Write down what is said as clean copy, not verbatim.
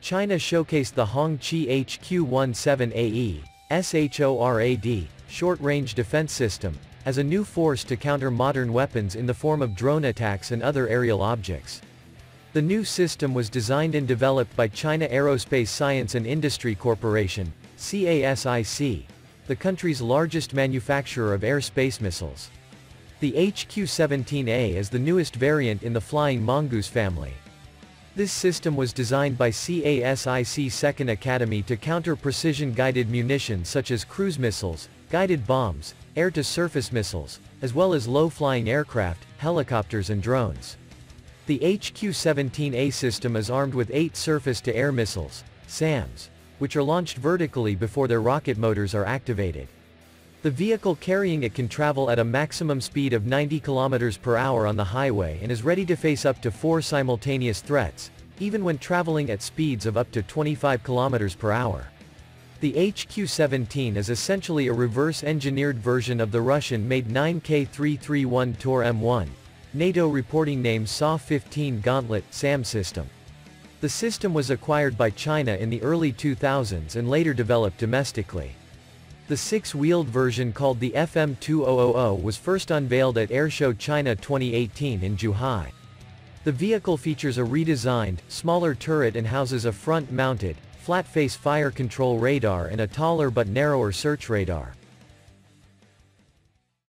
China showcased the Hongqi HQ-17AE, SHORAD, short-range defense system, as a new force to counter modern weapons in the form of drone attacks and other aerial objects. The new system was designed and developed by China Aerospace Science and Industry Corporation, CASIC, the country's largest manufacturer of air-space missiles. The HQ-17A is the newest variant in the Flying Mongoose family. This system was designed by CASIC Second Academy to counter precision-guided munitions such as cruise missiles, guided bombs, air-to-surface missiles, as well as low-flying aircraft, helicopters and drones. The HQ-17A system is armed with 8 surface-to-air missiles, SAMs, which are launched vertically before their rocket motors are activated. The vehicle carrying it can travel at a maximum speed of 90 km per hour on the highway and is ready to face up to 4 simultaneous threats, even when traveling at speeds of up to 25 km per hour. The HQ-17 is essentially a reverse-engineered version of the Russian-made 9K331 Tor M1, NATO reporting name SA-15 Gauntlet SAM system. The system was acquired by China in the early 2000s and later developed domestically. The 6-wheeled version called the FM-2000 was first unveiled at Airshow China 2018 in Zhuhai. The vehicle features a redesigned, smaller turret and houses a front-mounted, flat-face fire control radar and a taller but narrower search radar.